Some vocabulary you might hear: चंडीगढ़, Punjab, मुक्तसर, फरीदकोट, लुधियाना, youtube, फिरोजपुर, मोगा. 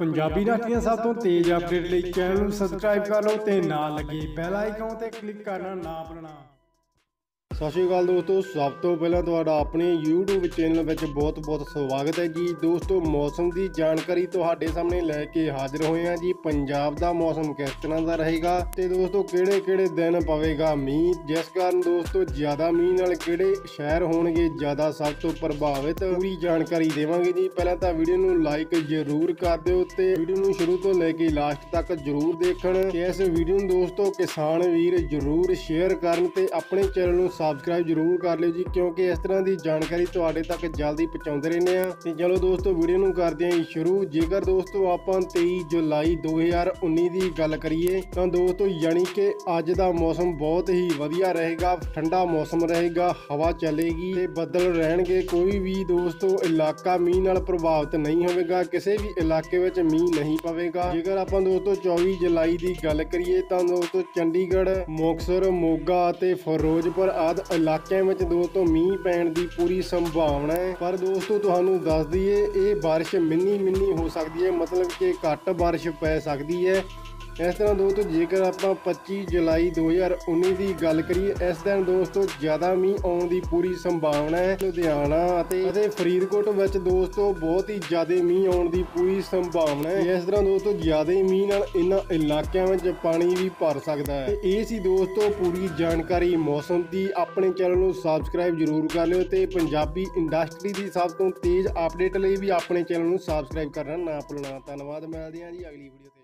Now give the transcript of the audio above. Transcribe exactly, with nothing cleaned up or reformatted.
पंजाबी नाटियां सब तो तेज अपडेट लिए चैनल सबसक्राइब कर लो तो ना लगे बैल आइकन पर क्लिक करना ना भूलना। सत श्री अकाल दोस्तों, सब तो पहले तुहाडा अपने यूट्यूब चैनल में बहुत बहुत स्वागत है जी। दोस्तों मौसम की जानकारी तुहाडे सामने लैके हाजिर होए हैं जी। पंजाब का मौसम किस तरह का रहेगा तो दोस्तों किहड़े किहड़े दिन पवेगा मींह, जिस कारण दोस्तों ज़्यादा मींह नाल किहड़े शहर होणगे ज़्यादा सब तो प्रभावित, पूरी जानकारी देवांगे जी। पहलां तां वीडियो नूं लाइक जरूर कर दिओ ते वीडियो नूं शुरू तो लैके लास्ट तक जरूर देखण। इस वीडियो नूं दोस्तों किसान वीर जरूर शेयर करन ते अपने चैनल नूं सबसक्राइब जरूर कर लियो जी, क्योंकि इस तरह की जानकारी तुहाडे तक जल्दी पहुँचाते रहने हैं। तो चलो दोस्तों वीडियो नूं करदे हां शुरू। जेकर दोस्तों आपां तेई जुलाई दो हज़ार उन्नीस की गल करिए तो दोस्तों यानी कि अज का मौसम बहुत ही वधिया रहेगा, ठंडा मौसम रहेगा, हवा चलेगी, बदल रहेंगे, कोई भी दोस्तों इलाका मींह नाल प्रभावित नहीं होगा, किसी भी इलाके में मींह नहीं पवेगा। जेकर आपां दोस्तों चौबीस जुलाई की गल करिए तो दोस्तों चंडीगढ़, मुक्तसर, मोगा ते फिरोजपुर आदि इलाकों में दोस्तों मींह पैण की पूरी संभावना है। पर दोस्तों तुहानूं दस दईए ये बारिश मिनी मिनी हो सकती है, मतलब कि घट बारिश पै सकती है। इस तरह दोस्तों जेकर आप पच्चीस जुलाई दो हज़ार उन्नीस की गल करिए इस दिन दोस्तों ज़्यादा मींह आने की पूरी संभावना है। लुधियाना फरीदकोट में दोस्तों बहुत ही ज़्यादा मींह आने की पूरी संभावना है। इस तरह दोस्तों ज़्यादा मींह नाल इन इलाकों में पानी भी भर सकता है। ये सी दोस्तों पूरी जानकारी मौसम की। अपने चैनल को सबसक्राइब जरूर कर लियो ते पंजाबी इंडस्ट्री की सब तो तेज़ अपडेट लिए भी अपने चैनल को सबसक्राइब करना ना भूलना। धन्यवाद, मिलते हैं जी अगली वीडियो।